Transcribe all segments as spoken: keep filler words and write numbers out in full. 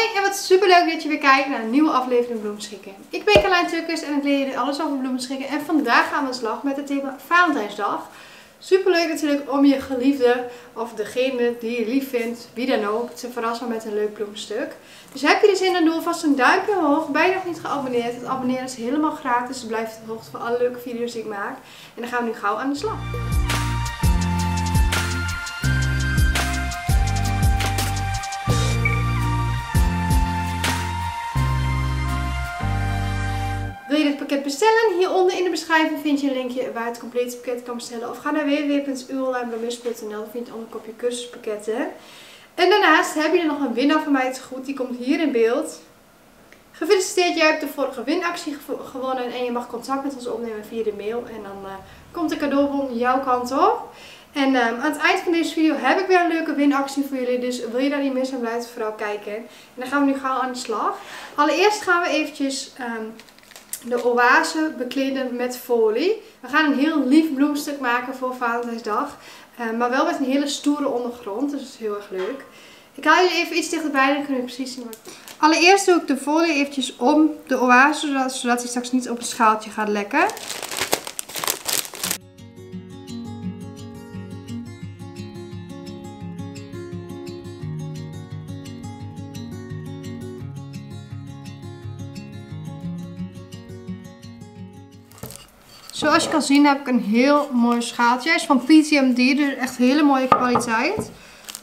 Hoi en wat superleuk dat je weer kijkt naar een nieuwe aflevering Bloemenschikken. Ik ben Carlein Tukkers en ik leer jullie alles over bloemenschikken. En vandaag gaan we aan de slag met het thema Valentijnsdag. Superleuk natuurlijk om je geliefde of degene die je lief vindt, wie dan ook, te verrassen met een leuk bloemstuk. Dus heb je er zin in, doe vast een duimpje omhoog. Ben je nog niet geabonneerd? Het abonneren is helemaal gratis. Dus blijf op de hoogte van alle leuke video's die ik maak. En dan gaan we nu gauw aan de slag. Bestellen. Hieronder in de beschrijving vind je een linkje waar je het complete pakket kan bestellen. Of ga naar w w w punt uwonlinebloemist punt n l, daar vind je al een kopje cursuspakketten. En daarnaast heb je er nog een winnaar van mij te goed. Die komt hier in beeld. Gefeliciteerd, jij hebt de vorige winactie gewonnen. En je mag contact met ons opnemen via de mail. En dan uh, komt de cadeaubon jouw kant op. En um, aan het eind van deze video heb ik weer een leuke winactie voor jullie. Dus wil je daar niet missen, blijf vooral kijken. En dan gaan we nu gauw aan de slag. Allereerst gaan we eventjes... Um, de oase bekleden met folie. We gaan een heel lief bloemstuk maken voor Valentijnsdag. Maar wel met een hele stoere ondergrond. Dus dat is heel erg leuk. Ik haal jullie even iets dichterbij. Dan kunnen jullie precies zien wat ik doe. Allereerst doe ik de folie eventjes om de oase. Zodat, zodat hij straks niet op een schaaltje gaat lekken. Zoals je kan zien heb ik een heel mooi schaaltje. Hij is van P T M D, dus echt hele mooie kwaliteit.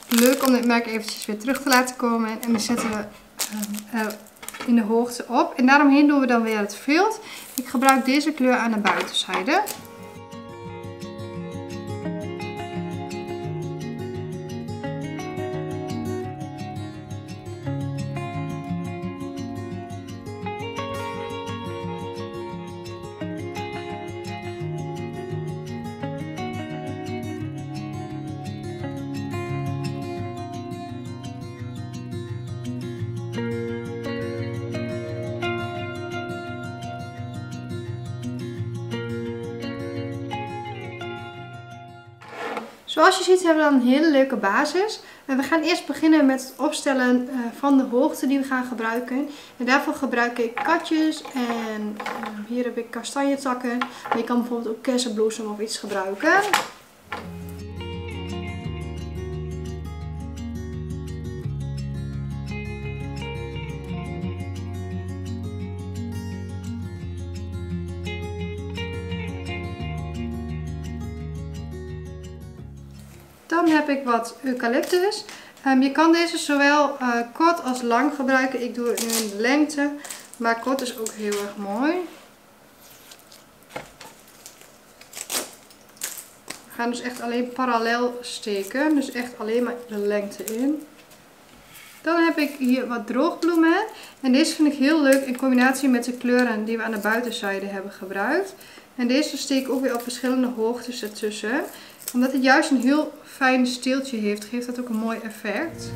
Leuk om dit merk eventjes weer terug te laten komen. En die zetten we in de hoogte op. En daaromheen doen we dan weer het vilt. Ik gebruik deze kleur aan de buitenzijde. Zoals je ziet hebben we dan een hele leuke basis. We gaan eerst beginnen met het opstellen van de hoogte die we gaan gebruiken. En daarvoor gebruik ik katjes en hier heb ik kastanjetakken. Maar je kan bijvoorbeeld ook kersenbloesem of iets gebruiken. Dan heb ik wat eucalyptus. Um, je kan deze zowel uh, kort als lang gebruiken. Ik doe het nu in de lengte, maar kort is ook heel erg mooi. We gaan dus echt alleen parallel steken, dus echt alleen maar de lengte in. Dan heb ik hier wat droogbloemen. En deze vind ik heel leuk in combinatie met de kleuren die we aan de buitenzijde hebben gebruikt. En deze steek ik ook weer op verschillende hoogtes ertussen. Omdat het juist een heel fijn steeltje heeft, geeft dat ook een mooi effect.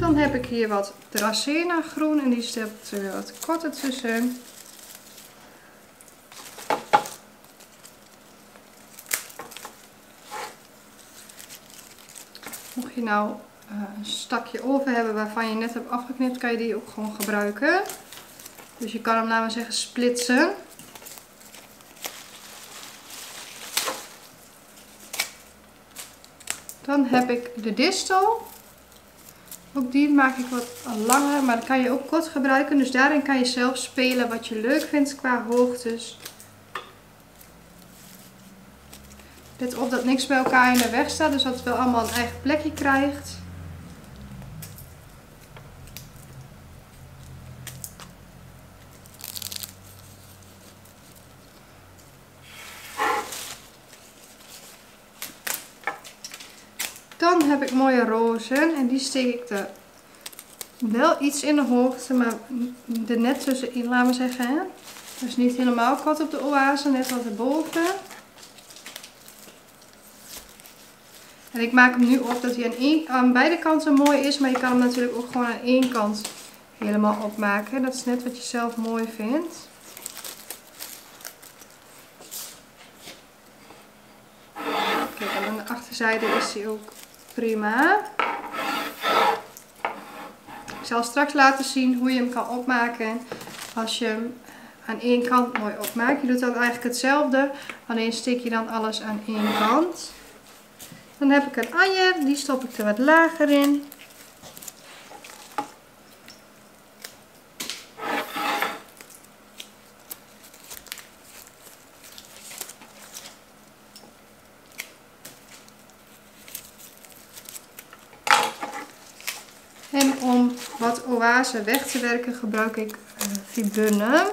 Dan heb ik hier wat Dracena groen en die step ik er wat korter tussen. Mocht je nou een stakje over hebben waarvan je net hebt afgeknipt, kan je die ook gewoon gebruiken. Dus je kan hem, laten we zeggen, splitsen. Dan heb ik de distel. Ook die maak ik wat langer, maar dat kan je ook kort gebruiken. Dus daarin kan je zelf spelen wat je leuk vindt qua hoogtes. Let op dat niks bij elkaar in de weg staat, dus dat het wel allemaal een eigen plekje krijgt. Dan heb ik mooie rozen en die steek ik er wel iets in de hoogte, maar er net tussenin, laten we zeggen. Dus niet helemaal kort op de oase, net wat erboven. En ik maak hem nu op dat hij aan, één, aan beide kanten mooi is. Maar je kan hem natuurlijk ook gewoon aan één kant helemaal opmaken. Dat is net wat je zelf mooi vindt. Kijk, en aan de achterzijde is hij ook prima. Ik zal straks laten zien hoe je hem kan opmaken als je hem aan één kant mooi opmaakt. Je doet dan eigenlijk hetzelfde, alleen steek je dan alles aan één kant. Dan heb ik een anjer, die stop ik er wat lager in. En om wat oase weg te werken gebruik ik uh, vibunnen.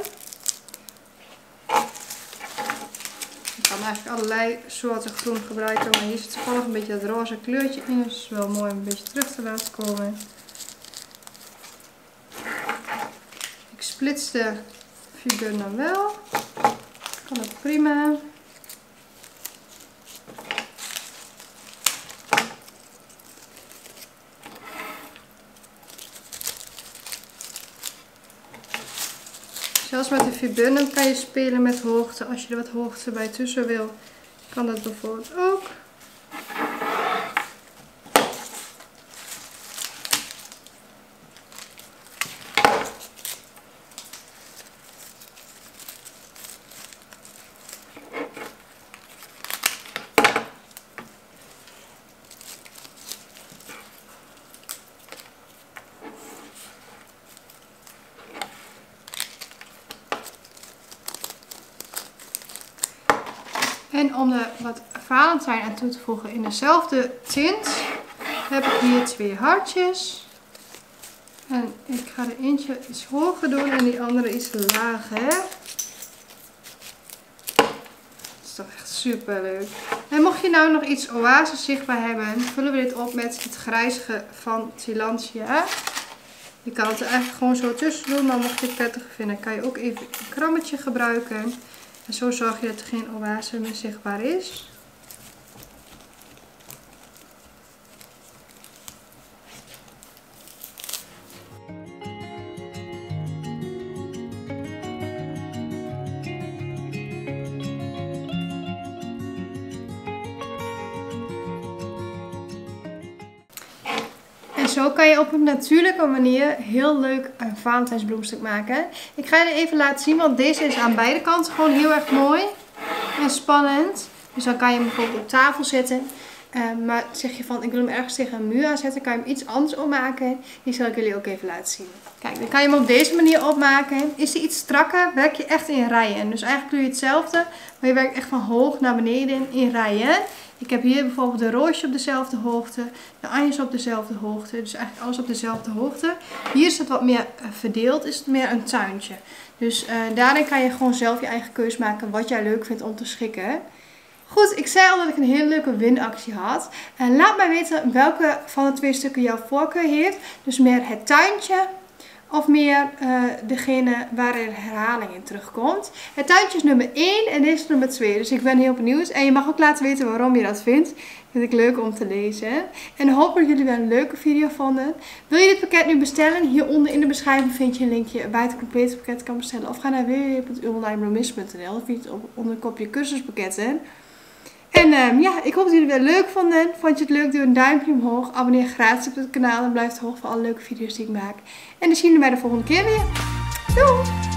Je kan eigenlijk allerlei soorten groen gebruiken, maar hier zit toevallig een beetje dat roze kleurtje in. Dus het is wel mooi om een beetje terug te laten komen. Ik splits de vibunnen wel. Dat kan ook prima. Zelfs met de vibunnen kan je spelen met hoogte. Als je er wat hoogte bij tussen wil, kan dat bijvoorbeeld ook. En om er wat Valentijn aan toe te voegen in dezelfde tint, heb ik hier twee hartjes. En ik ga er eentje iets hoger doen en die andere iets lager. Dat is toch echt super leuk. En mocht je nou nog iets oase zichtbaar hebben, vullen we dit op met het grijsige van Tilantia. Je kan het er eigenlijk gewoon zo tussen doen, maar mocht je het prettig vinden, kan je ook even een krammetje gebruiken. En zo zorg je dat er geen oase meer zichtbaar is. Zo kan je op een natuurlijke manier heel leuk een Valentijnsbloemstuk maken. Ik ga je even laten zien, want deze is aan beide kanten gewoon heel erg mooi en spannend. Dus dan kan je hem bijvoorbeeld op tafel zetten. Uh, maar zeg je van, ik wil hem ergens tegen een muur aanzetten, kan je hem iets anders opmaken. Die zal ik jullie ook even laten zien. Kijk, dan kan je hem op deze manier opmaken. Is die iets strakker, werk je echt in rijen. Dus eigenlijk doe je hetzelfde, maar je werkt echt van hoog naar beneden in rijen. Ik heb hier bijvoorbeeld de roosje op dezelfde hoogte, de anjes op dezelfde hoogte, dus eigenlijk alles op dezelfde hoogte. Hier is het wat meer verdeeld, is het meer een tuintje. Dus uh, daarin kan je gewoon zelf je eigen keus maken wat jij leuk vindt om te schikken. Goed, ik zei al dat ik een hele leuke winactie had. En laat mij weten welke van de twee stukken jouw voorkeur heeft. Dus meer het tuintje of meer uh, degene waar er herhaling in terugkomt. Het tuintje is nummer één en deze is nummer twee. Dus ik ben heel benieuwd. En je mag ook laten weten waarom je dat vindt. Vind ik leuk om te lezen. En hoop dat jullie wel een leuke video vonden. Wil je dit pakket nu bestellen? Hieronder in de beschrijving vind je een linkje waar je het complete pakket kan bestellen. Of ga naar w w w punt uwonlinebloemist punt n l. Dan vind je het onder het kopje cursuspakketten. En um, ja, ik hoop dat jullie het weer leuk vonden. Vond je het leuk? Doe een duimpje omhoog. Abonneer gratis op het kanaal en blijf te hoog voor alle leuke video's die ik maak. En dan zien jullie mij de volgende keer weer. Doei!